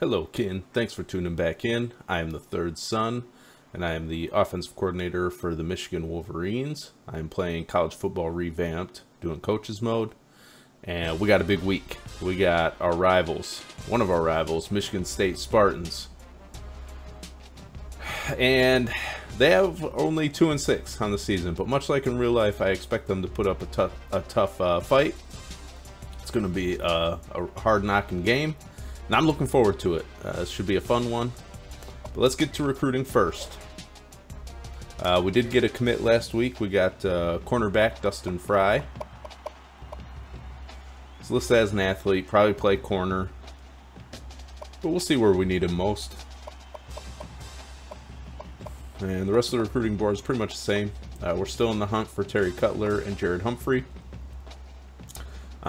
Hello, kin. Thanks for tuning back in. I am the Third Son, and I am the offensive coordinator for the Michigan Wolverines. I'm playing College Football Revamped, doing coaches mode, and we got a big week. We got our rivals, one of our rivals, Michigan State Spartans, and they have only 2-6 on the season. But much like in real life, I expect them to put up a tough fight. It's going to be a hard-knocking game. And I'm looking forward to it. It should be a fun one. But let's get to recruiting first. We did get a commit last week. We got cornerback Dustin Fry. He's listed as an athlete, probably play corner. But we'll see where we need him most. And the rest of the recruiting board is pretty much the same. We're still in the hunt for Terry Cutler and Jared Humphrey.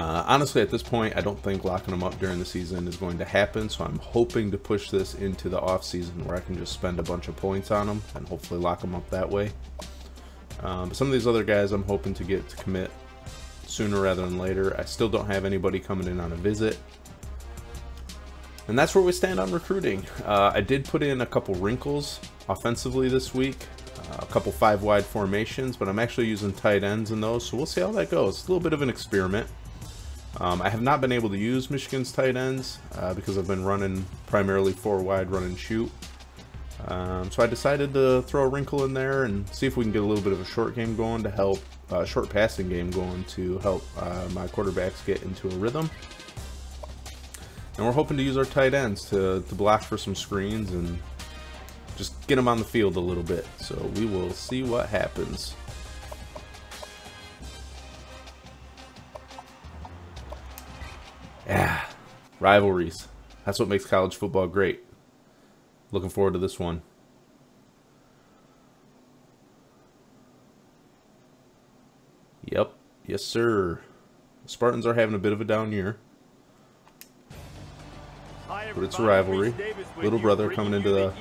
Honestly, at this point, I don't think locking them up during the season is going to happen, so I'm hoping to push this into the offseason where I can just spend a bunch of points on them and hopefully lock them up that way. But some of these other guys I'm hoping to get to commit sooner rather than later. I still don't have anybody coming in on a visit. And that's where we stand on recruiting. I did put in a couple wrinkles offensively this week. A couple 5-wide formations, but I'm actually using tight ends in those, so we'll see how that goes. It's a little bit of an experiment. I have not been able to use Michigan's tight ends because I've been running primarily 4-wide run and shoot. So I decided to throw a wrinkle in there and see if we can get a little bit of a short game going to help, short passing game going to help my quarterbacks get into a rhythm. And we're hoping to use our tight ends to block for some screens and just get them on the field a little bit. So we will see what happens. Yeah, rivalries. That's what makes college football great. Looking forward to this one. Yep. Yes, sir. The Spartans are having a bit of a down year. But it's a rivalry. Little brother coming into the...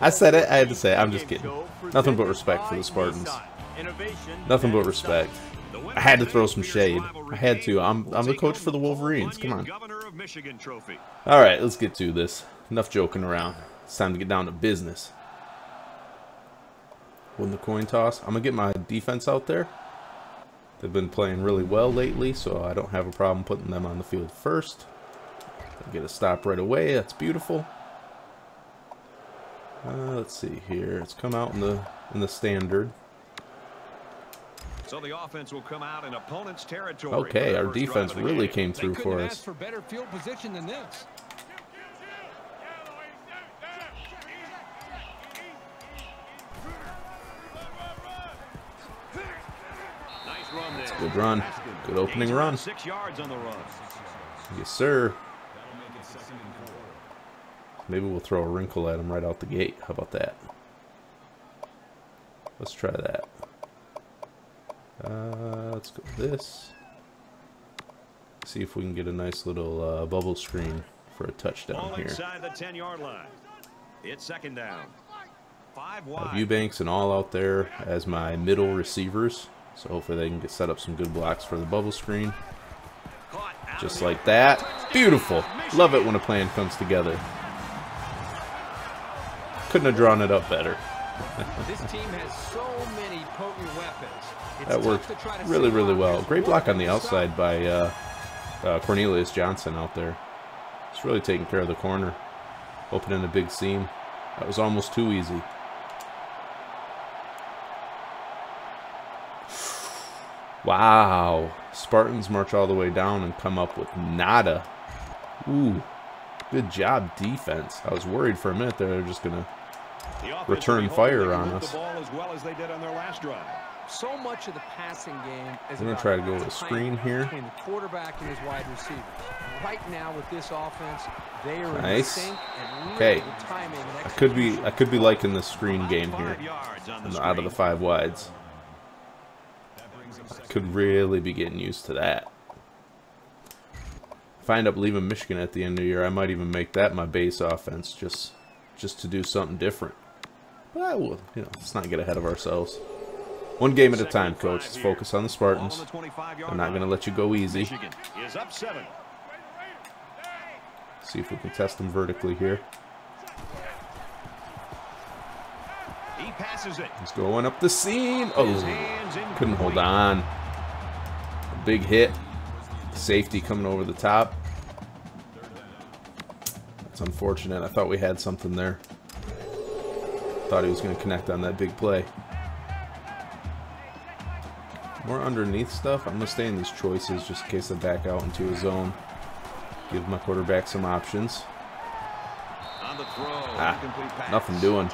I said it. I had to say it. I'm just kidding. Nothing but respect for the Spartans. Nothing but respect. I had to throw some shade. I had to. I'm the coach for the Wolverines. Come on. All right, let's get to this. Enough joking around. It's time to get down to business. Win the coin toss. I'm going to get my defense out there. They've been playing really well lately, so I don't have a problem putting them on the field first. They'll get a stop right away. That's beautiful. Let's see here. It's come out in the standard. So the offense will come out in opponent's territory. Okay, our defense really came through for us. For better field position than this. Nice run there. That's a good run. Good opening run. 6 yards on the run. Yes, sir. Maybe we'll throw a wrinkle at him right out the gate. How about that? Let's try that. Let's go with this. See if we can get a nice little bubble screen for a touchdown here. Inside the 10-yard line. It's second down. 5 wide. Eubanks and all out there as my middle receivers. So hopefully they can get set up some good blocks for the bubble screen. Just like that. Beautiful. Love it when a plan comes together. Couldn't have drawn it up better. This team has so many potent weapons. That worked really, really well. Great block on the outside by Cornelius Johnson out there. It's really taking care of the corner. Opening a big seam. That was almost too easy. Wow. Spartans march all the way down and come up with nada. Ooh. Good job, defense. I was worried for a minute they were just going to return fire on us. So much of the passing game is going to try to go with a screen here. Between the quarterback and his wide receivers. Right now with this offense, they are nice. In sync and okay. Timing and I could be liking the screen game here. Out of the 5 wides. I could really be getting used to that. If I end up leaving Michigan at the end of the year, I might even make that my base offense just to do something different. But I will, you know, let's not get ahead of ourselves. One game at a time, coach. Let's focus on the Spartans. I'm not going to let you go easy. See if we can test him vertically here. He passes it. He's going up the seam. Oh, couldn't hold on. A big hit. Safety coming over the top. That's unfortunate. I thought we had something there. Thought he was going to connect on that big play. More underneath stuff. I'm going to stay in these choices just in case I back out into a zone. Give my quarterback some options. On the throw, nothing doing.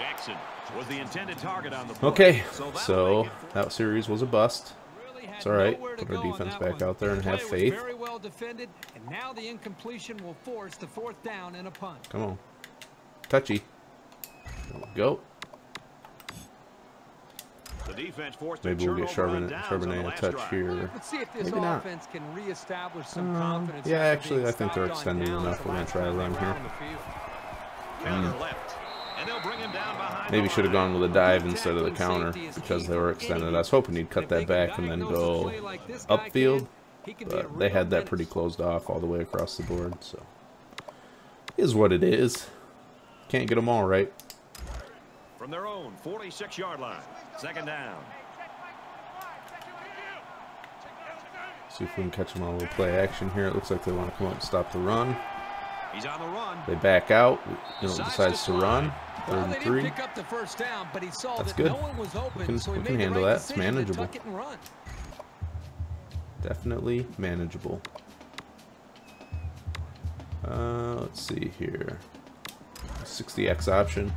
Was the intended target on the okay, so that series was a bust. It's all right. Put our defense back out there and have faith. Very well defended, and now the incompletion will force the fourth down and a punt. Come on. Touchy. There we go. The defense forced maybe we'll get Charbonnet a touch here. Let's see if this maybe offense not. Can reestablish some confidence. Yeah, actually, I think they're extending enough. We're going to try a run here. Maybe should have gone with a dive instead of the counter because they were extended. I was hoping he'd cut that back and then go upfield, but they had that pretty closed off all the way across the board. So, is what it is. Can't get them all right. From their own 46-yard line, second down. See if we can catch them on a little play action here. It looks like they want to come up and stop the run. He's on the run. They back out. Decides to run. Third and 3. That's good. We can handle that. It's manageable. Definitely manageable. Let's see here. 60x option.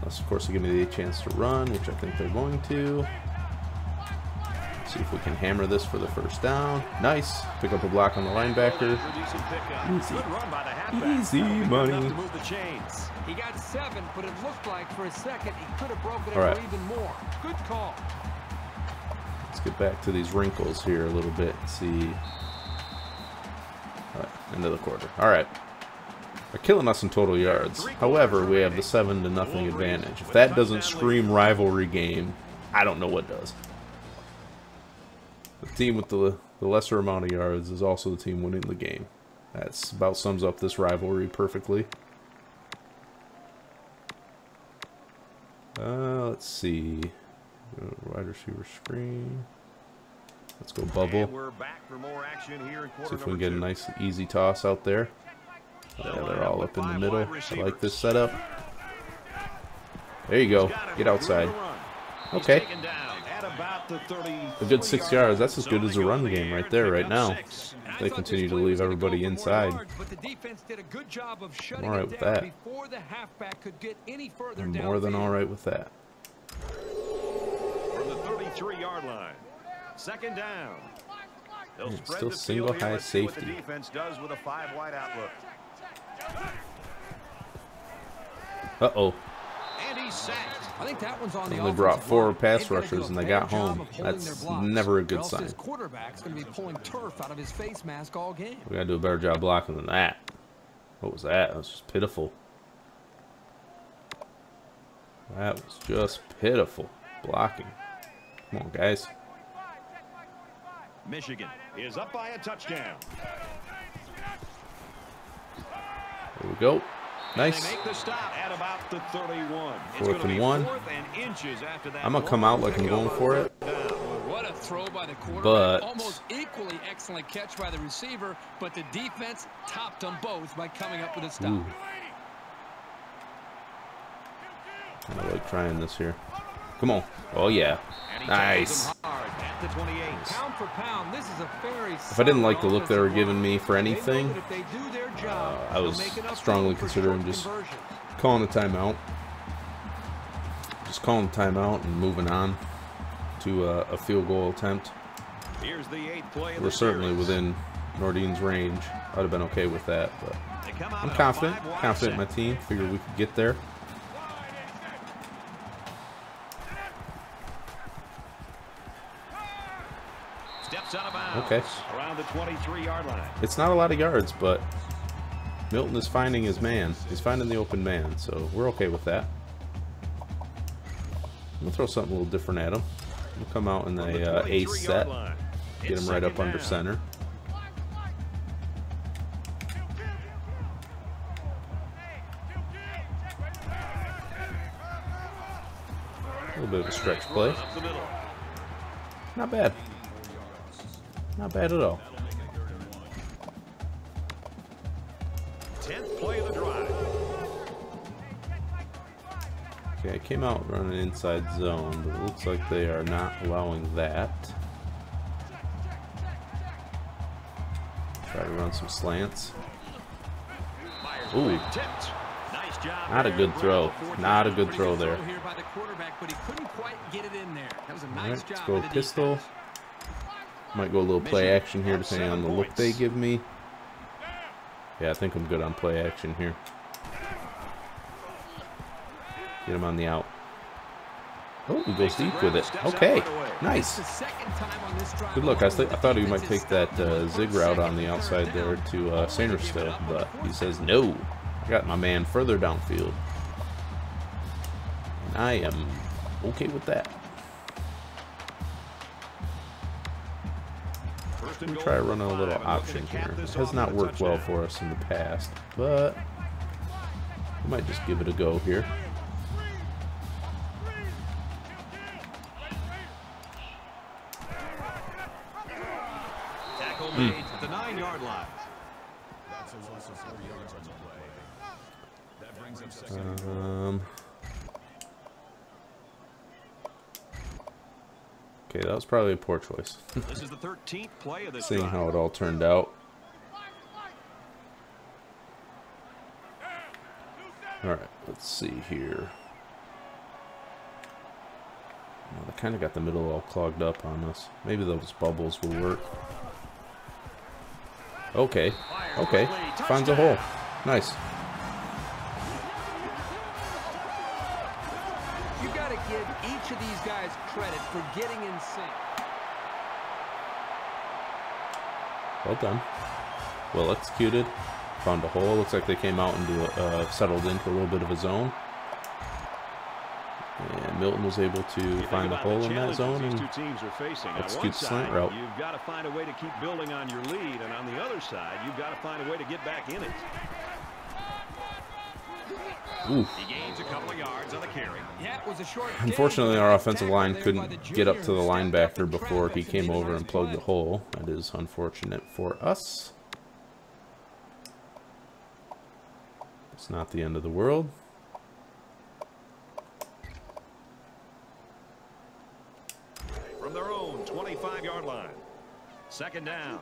Unless, of course, they give me the chance to run, which I think they're going to. See if we can hammer this for the first down. Nice. Pick up a block on the linebacker. Easy. Easy money. He got 7, but it looked like for a second he could have broken it up even more. Good call. Let's get back to these wrinkles here a little bit. And see. All right, end of the quarter. All right. They're killing us in total yards. However, we have the 7-0 advantage. If that doesn't scream rivalry game, I don't know what does. The team with the lesser amount of yards is also the team winning the game. That's about sums up this rivalry perfectly. Let's see. Wide receiver screen. Let's go bubble. See if we can get a nice easy toss out there. Yeah, they're all up in the middle. I like this setup. There you go. Get outside. Okay. A good 6 yards. That's as good as a run game right there right now. They continue to leave everybody inside. I'm all right with that. I'm more than all right with that. From the 33-yard line. Second down. It's still single high safety. Uh-oh. I think that one's on the only brought 4 pass rushers and they got home. That's never a good sign. His quarterback's going to be pulling turf out of his face mask all game. We got to do a better job blocking than that. What was that? That was just pitiful. That was just pitiful blocking. Come on, guys. Michigan is up by a touchdown. There we go. Nice. 4th and 1. I'm going to come out like I'm going for it. What a throw by the quarterback. But almost equally excellent catch by the receiver, but the defense topped them both by coming up with a stop. I like trying this here. Come on. Oh, yeah. Nice. If I didn't like the look they were giving me for anything, I was strongly considering just calling the timeout. Just calling the timeout and moving on to a field goal attempt. We're certainly within Nordine's range. I'd have been okay with that, but I'm confident in my team. Figured we could get there. Okay. Around the 23-yard line. It's not a lot of yards, but Milton is finding his man. He's finding the open man, so we're okay with that. I'm going to throw something a little different at him. I'm going to come out in the ace set. Get him right up under center. A little bit of a stretch play. Not bad. Not bad at all. 10th play of the drive. Okay, I came out running inside zone, but it looks like they are not allowing that. Try to run some slants. Ooh. Not a good throw. Not a good throw there. Alright, let's go pistol. Might go a little play action here depending on the look they give me. Yeah, I think I'm good on play action here. Get him on the out. Oh, he goes deep with it. Okay, nice. Good look. I thought he might take that zig route on the outside there to Sanderstead, but he says no. I got my man further downfield. And I am okay with that. We're gonna try to run a little option here. It has not worked well for us in the past, but we might just give it a go here. Tackle made at the 9-yard line. That's also 4 yards on the play. That brings up second. Okay, that was probably a poor choice. This is the 13th play of this seeing drive. How it all turned out. Alright, let's see here. Well, they kind of got the middle all clogged up on us. Maybe those bubbles will work. Okay, okay. Finds a hole. Nice. Give each of these guys credit for getting in sync. Well done. Well executed. Found a hole. Looks like they came out and settled into a little bit of a zone. And Milton was able to find the hole in that zone and execute the slant route. You've got to find a way to keep building on your lead, and on the other side, you've got to find a way to get back in it. Oof. He gains a couple of yards on the carry. Unfortunately, our offensive line couldn't get up to the linebacker before he came over and plugged the hole. That is unfortunate for us. It's not the end of the world. From their own 25-yard line, second down.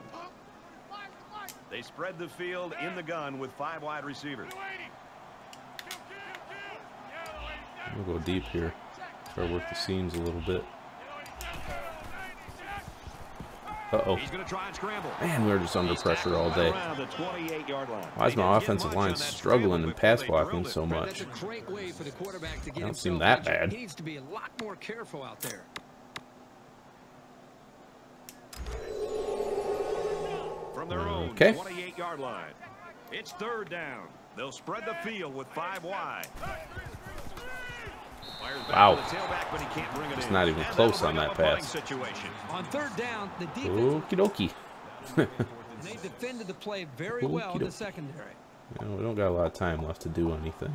They spread the field in the gun with 5 wide receivers. We'll go deep here. Try to work the seams a little bit. Uh-oh. Man, we're just under pressure all day. Why is my offensive line struggling in pass blocking so much? I don't seem that bad. He needs to be a lot more careful out there. From their own 28-yard line. It's third down. They'll spread the field with 5 wide. Wow, it's not even close on that pass. Okie dokie. They defended the play very well in the secondary. You know, we don't got a lot of time left to do anything.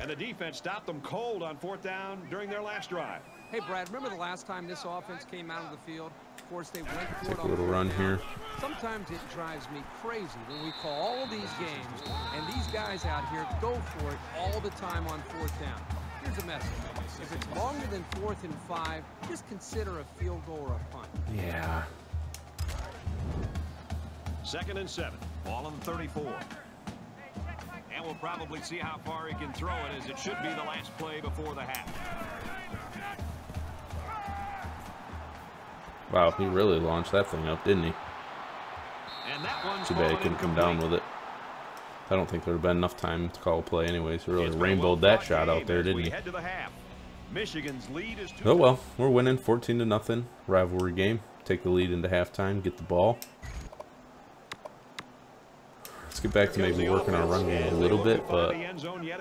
And the defense stopped them cold on fourth down during their last drive. Hey, Brad, remember the last time this offense came out of the field? Of course, they went for it on a little run here. Sometimes it drives me crazy when we call all these games, and these guys out here go for it all the time on fourth down. Here's a message. If it's longer than 4th and 5, just consider a field goal or a punt. Yeah. 2nd and 7. Ball on the 34. And we'll probably see how far he can throw it, as it should be the last play before the half. Wow, he really launched that thing up, didn't he? And that one's too bad he couldn't come down with it. I don't think there would have been enough time to call a play anyways. He really rainbowed that shot out there, didn't he? Michigan's lead is oh well, we're winning 14-0. Rivalry game. Take the lead into halftime, get the ball. Let's get back to maybe working our run game a little bit, but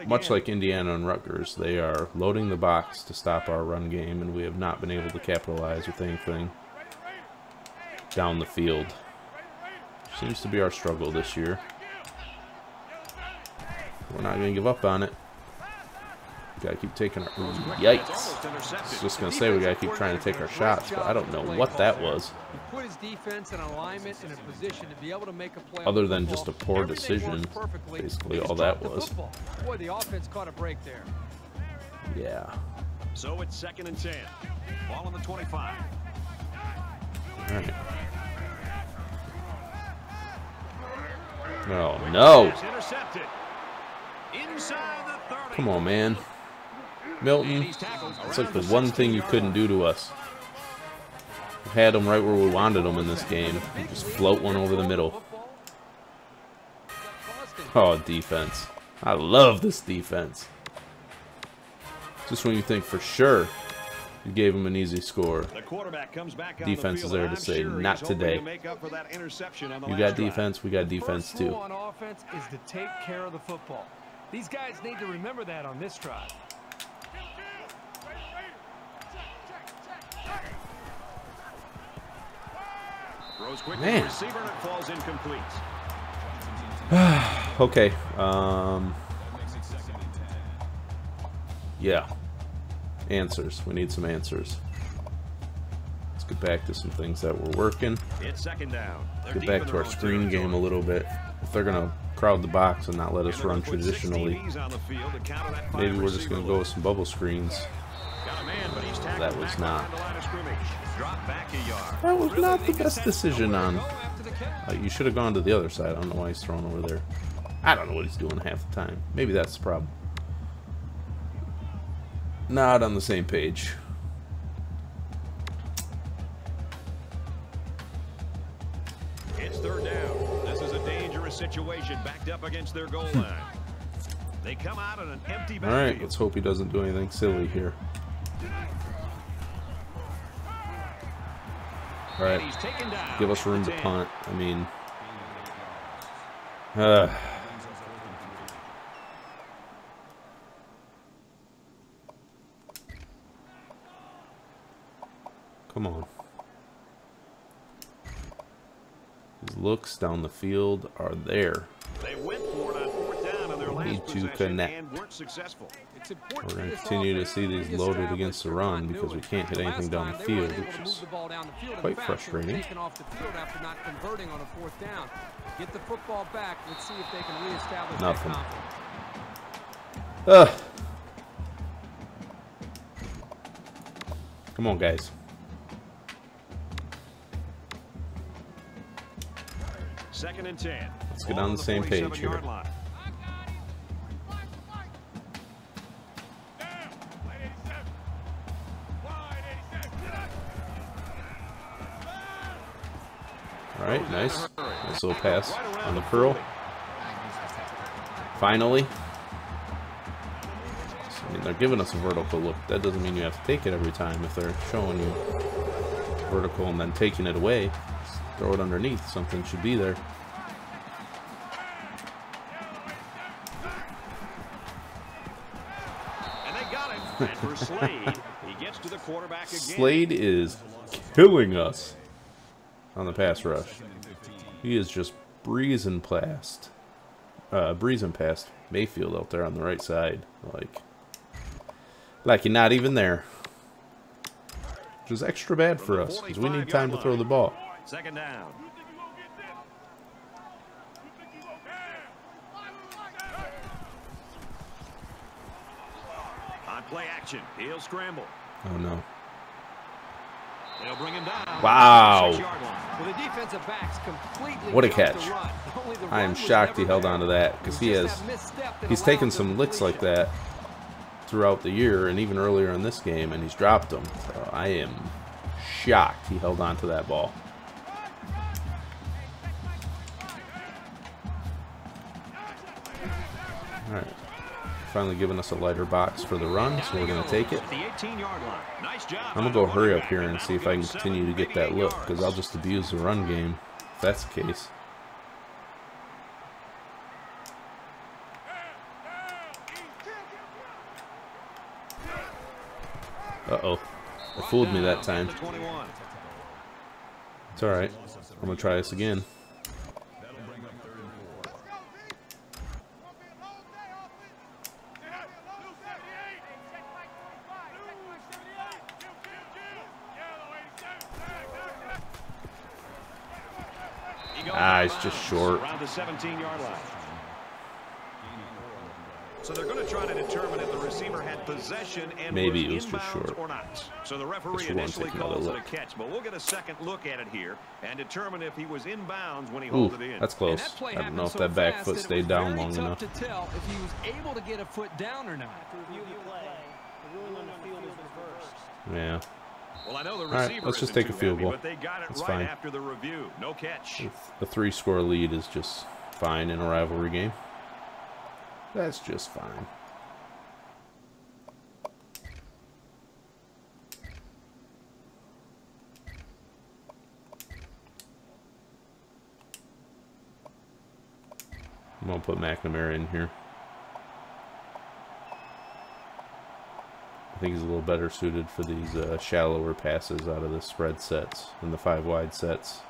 much like Indiana and Rutgers, they are loading the box to stop our run game, and we have not been able to capitalize with anything down the field. Seems to be our struggle this year. We're not going to give up on it. Gotta keep taking our... Yikes. I was just gonna say we gotta keep trying to take our shots, but I don't know what that was. Other than just a poor decision, basically all that was. Boy, the offense caught a break there. Yeah. So it's 2nd and 10. Ball on the 25. All right. Oh, no. Come on, man. Milton, it's like the one thing you couldn't do to us. We had them right where we wanted them in this game. You just float one over the middle. Oh, defense. I love this defense. Just when you think for sure you gave him an easy score. Defense is there to say, not today. You got defense, we got defense too. On offense is to take care of the football. These guys need to remember that on this drive. Man. Okay. Yeah. Answers. We need some answers. Let's get back to some things that were working. It's 2nd down. Get back to our screen game a little bit. If they're going to crowd the box and not let us run traditionally, maybe we're just going to go with some bubble screens. That was not. That was not the best decision on. You should have gone to the other side. I don't know why he's throwing over there. I don't know what he's doing half the time. Maybe that's the problem. Not on the same page. It's 3rd down. This is a dangerous situation backed up against their goal line. They come out on an empty backfield. All right, let's hope he doesn't do anything silly here. All right, give us room to punt. I mean, come on. His looks down the field are there. They went for it on 4th down on their last possession and weren't successful. We're going to continue to see these loaded against the run because we can't hit anything down the field, which is quite frustrating. Nothing. Ugh. Come on, guys. Second and 10. Let's get on the same page here. Alright, nice. Nice little pass on the curl. Finally. I mean, they're giving us a vertical look. That doesn't mean you have to take it every time if they're showing you vertical and then taking it away. Throw it underneath. Something should be there. And they got him. And for Slade, he gets to the quarterback again. Slade is killing us on the pass rush. He is just breezing past Mayfield out there on the right side, like you're not even there. Which is extra bad for us because we need time to throw the ball. 2nd down. On play action, he'll scramble. Oh no! They'll bring him down. Wow! Well, the defensive backs completely. What a catch! I am shocked he held on to that because he's taken some licks like that throughout the year and even earlier in this game, and he's dropped them. So I am shocked he held on to that ball. Alright, finally giving us a lighter box for the run, so we're going to take it. I'm going to go hurry up here and see if I can continue to get that look, because I'll just abuse the run game, if that's the case. Uh-oh, it fooled me that time. It's alright, I'm going to try this again. Ah, he's just short. Around the 17-yard line. So they're going to try to determine if the receiver had possession and maybe it was too short or not. So the referee initially calls it a catch, but we'll get a second look at it here and determine if he was inbounds when he held it in. That's close. I don't know if that back foot stayed down long enough. It's tough to tell if he was able to get a foot down or not. Yeah. Well, I know the receiver. All right, let's just take a field goal. That's fine. After the review, no catch. The three-score lead is just fine in a rivalry game. That's just fine. I'm going to put McNamara in here. I think he's a little better suited for these shallower passes out of the spread sets and the five wide sets.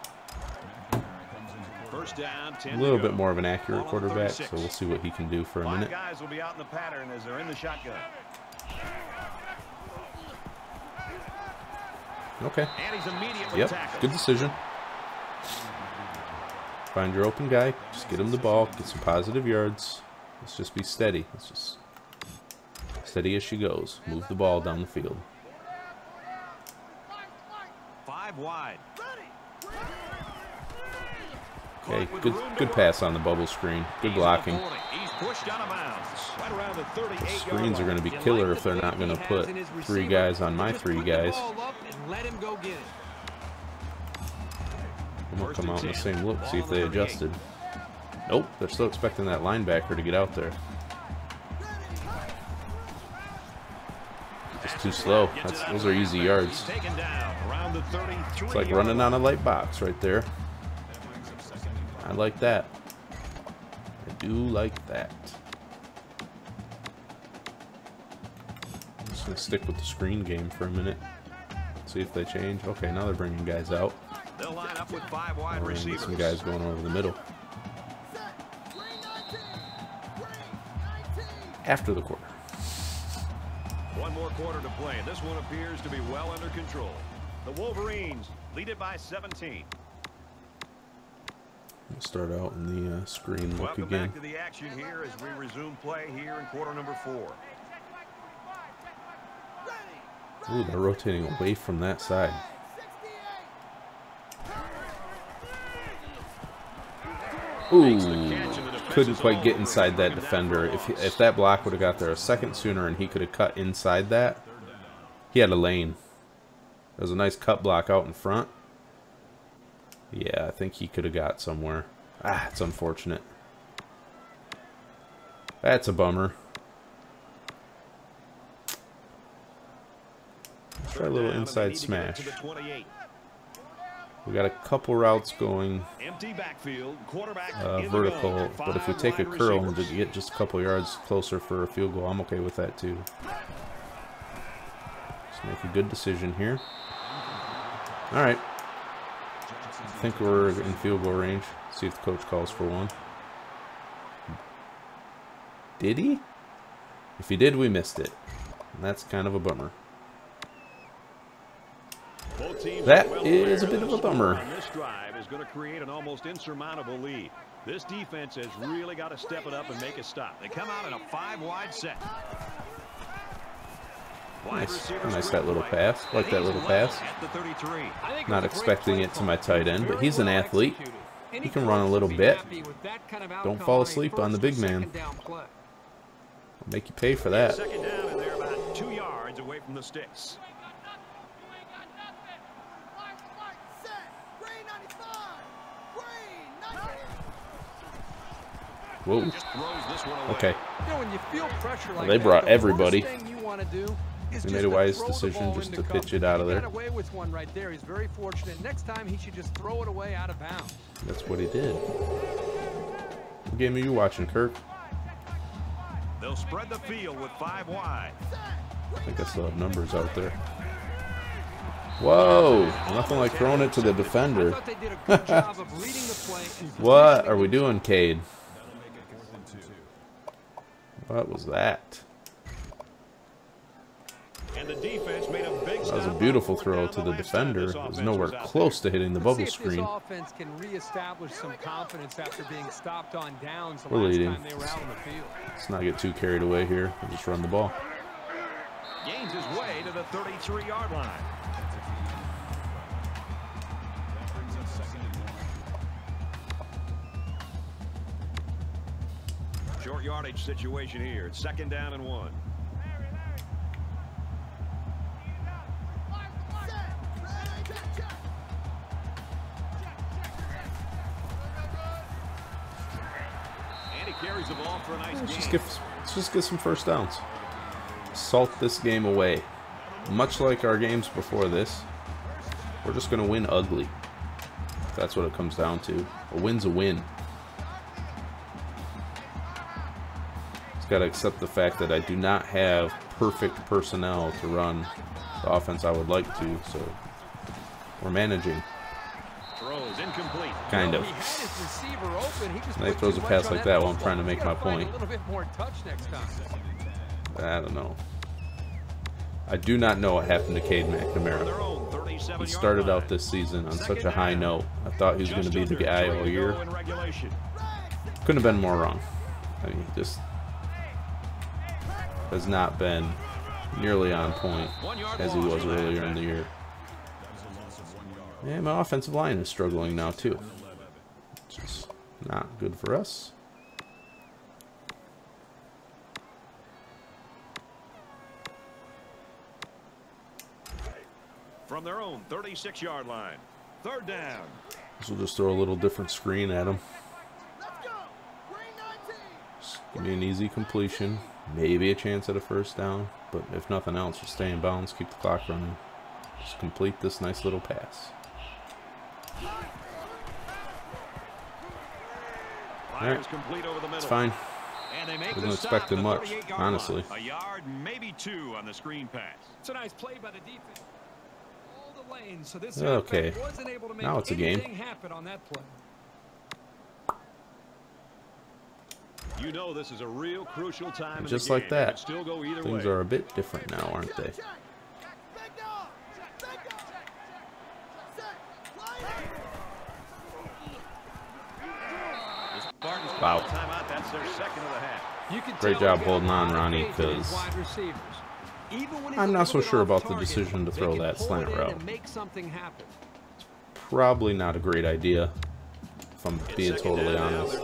A little bit more of an accurate quarterback, so we'll see what he can do for a minute. Guys will be out in the pattern as they're in the shotgun. Okay. Yep. Good decision. Find your open guy. Just get him the ball. Get some positive yards. Let's just be steady. Let's just steady as she goes. Move the ball down the field. Five wide. Okay, good pass on the bubble screen. Good blocking. The screens are going to be killer if they're not going to put three guys on my three guys. I'm going to come out in the same look, see if they adjusted. Nope, they're still expecting that linebacker to get out there. It's too slow. Those are easy yards. It's like running on a light box right there. I like that. I do like that. I'm just going to stick with the screen game for a minute. See if they change. Okay, now they're bringing guys out. They'll line up with five wide receivers. Some guys going over the middle. After the quarter. One more quarter to play. This one appears to be well under control. The Wolverines lead it by 17. We'll start out in the screen look again. Welcome back to the action here as we resume play here in quarter number 4. Ooh, they're rotating away from that side. Ooh, couldn't quite get inside that defender. If that block would have got there a second sooner and he could have cut inside that, he had a lane. There was a nice cut block out in front. Yeah, I think he could have got somewhere. Ah, it's unfortunate. That's a bummer. Let's try a little inside smash. We got a couple routes going vertical, but if we take a curl and get just a couple yards closer for a field goal, I'm okay with that too. Let's make a good decision here. All right. I think we're in field goal range. See if the coach calls for one. Did he? If he did, we missed it. And that's kind of a bummer. That is a bit of a bummer. This drive is going to create an almost insurmountable lead. This defense has really got to step it up and make a stop. They come out in a five-wide set. Nice that little pass. Like that little pass. Not expecting it to my tight end, but he's an athlete. He can run a little bit. Don't fall asleep on the big man. I'll make you pay for that. Second down, and they're about 2 yards away from the sticks. Whoa. Okay. Well, they brought everybody. He made a wise decision just to pitch it out of there. He's very fortunate. Next time he should just throw it away out of bounds. That's what he did. What game are you watching, Kirk? They'll spread the field with five wide. I think I still have numbers out there. Whoa! Nothing like throwing it to the defender. What are we doing, Cade? What was that? And the defense made a big That was a beautiful throw to the defender. It was nowhere close to hitting the bubble screen. We're leading. Let's not get too carried away here. We'll just run the ball. Gains his way to the 33-yard line. Short yardage situation here. It's 2nd down and 1. And he carries the ball for a nice game. Let's just get some first downs. Salt this game away. Much like our games before this, we're just going to win ugly. That's what it comes down to. A win's a win. Got to accept the fact that I do not have perfect personnel to run the offense I would like to, so we're managing. Throws incomplete. Kind of. He throws a pass like that while I'm trying to make my point. I don't know. I do not know what happened to Cade McNamara. He started out this season on such a high note. I thought he was going to be the guy all year. Couldn't have been more wrong. I mean, just has not been nearly on point as he was earlier in the year. And my offensive line is struggling now too. Which is not good for us. From their own 36-yard line. 3rd down. So we'll just throw a little different screen at him. Give me an easy completion. Maybe a chance at a first down, but if nothing else, just stay in bounds, keep the clock running. Just complete this nice little pass. All right, it's fine. Wasn't expecting much, honestly. A yard, maybe 2 on the screen pass. It's a nice play by the defense. All the lanes, so this okay, wasn't able to make now it's a game. Happen on that play. You know this is a real crucial time. And just like that, things are a bit different now, aren't they? Wow. Great job holding on, Ronnie, because I'm not so sure about the decision to throw that slant route. Probably not a great idea, if I'm being totally honest.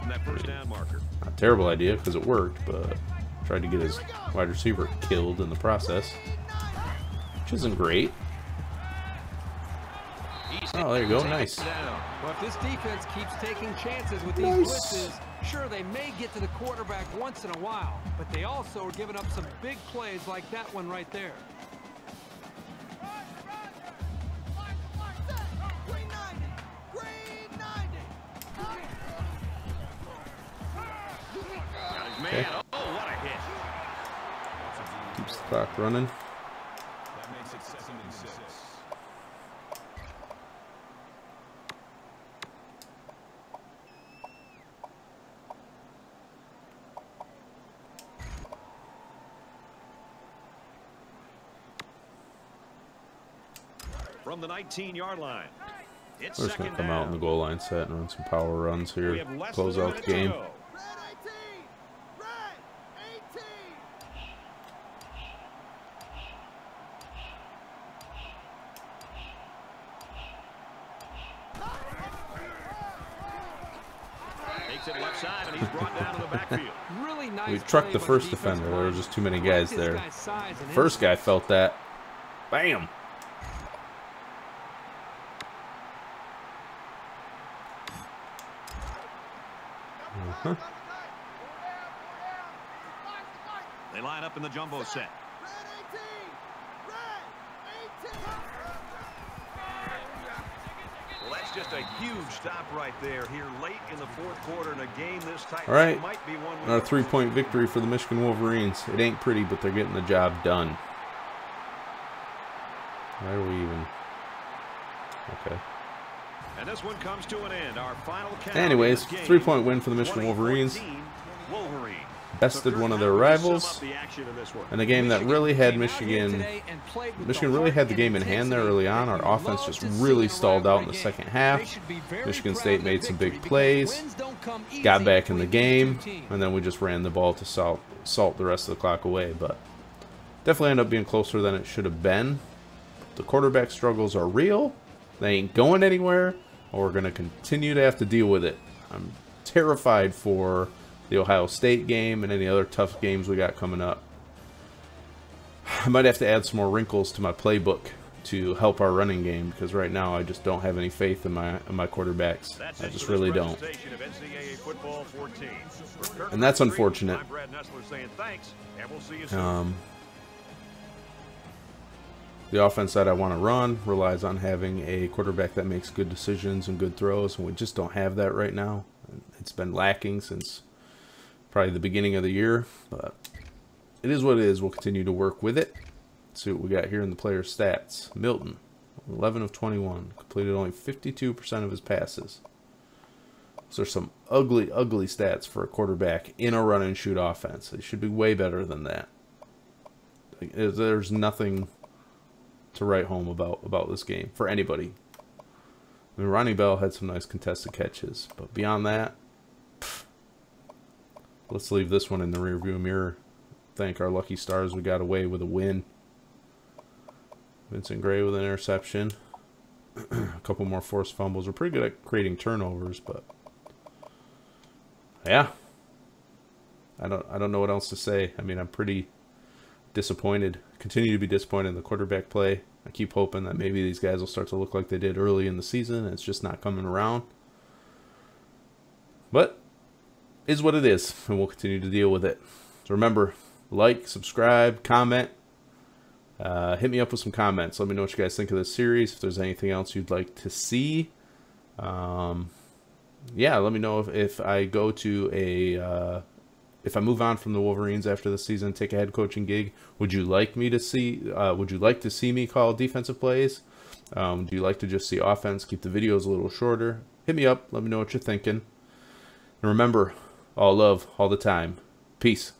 From that first down marker. Not a terrible idea because it worked, but tried to get his wide receiver killed in the process, which isn't great. Oh, there you go, nice. Well, if this defense keeps taking chances with these blitzes, sure they may get to the quarterback once in a while, but they also are giving up some big plays like that one right there. Okay. Keeps the clock running. From the 19-yard line. It's we're just going to come out in the goal line set and run some power runs here. Close out the game. We trucked the first defender. There were just too many guys there. The first guy felt that. Bam! Uh-huh. They line up in the jumbo set. Just a huge stop right there here late in the 4th quarter in a game this tight. All right, might be one another 3-point victory for the Michigan Wolverines. It ain't pretty, but they're getting the job done. Why are we even? Okay. And this one comes to an end. Our final count. Anyways, 3-point win for the Michigan Wolverines. bested one of their rivals in a game that really had Michigan really had the game in hand there early on. Our offense just really stalled out in the second half. Michigan State made some big plays, got back in the game, and then we just ran the ball to salt the rest of the clock away. But definitely ended up being closer than it should have been. The quarterback struggles are real. They ain't going anywhere, or we're going to continue to have to deal with it. I'm terrified for the Ohio State game and any other tough games we got coming up. I might have to add some more wrinkles to my playbook to help our running game, because right now I just don't have any faith in my quarterbacks. I just really don't. And that's unfortunate. The offense that I want to run relies on having a quarterback that makes good decisions and good throws, and we just don't have that right now. It's been lacking since probably the beginning of the year, but it is what it is. We'll continue to work with it. Let's see what we got here in the player stats. Milton, 11 of 21, completed only 52% of his passes. So there's some ugly, ugly stats for a quarterback in a run-and-shoot offense. They should be way better than that. There's nothing to write home about this game for anybody. I mean, Ronnie Bell had some nice contested catches, but beyond that, let's leave this one in the rearview mirror. Thank our lucky stars we got away with a win. Vincent Gray with an interception. A couple more forced fumbles. We're pretty good at creating turnovers, but yeah, I don't know what else to say. I mean, I'm pretty disappointed. Continue to be disappointed in the quarterback play. I keep hoping that maybe these guys will start to look like they did early in the season, and it's just not coming around. But it is what it is, and we'll continue to deal with it. So remember, like, subscribe, comment. Hit me up with some comments. Let me know what you guys think of this series, if there's anything else you'd like to see. Yeah, let me know if I go to a... if I move on from the Wolverines after the season, take a head coaching gig, would you like me to see? Would you like to see me call defensive plays? Do you like to just see offense? Keep the videos a little shorter. Hit me up. Let me know what you're thinking. And remember, all love, all the time. Peace.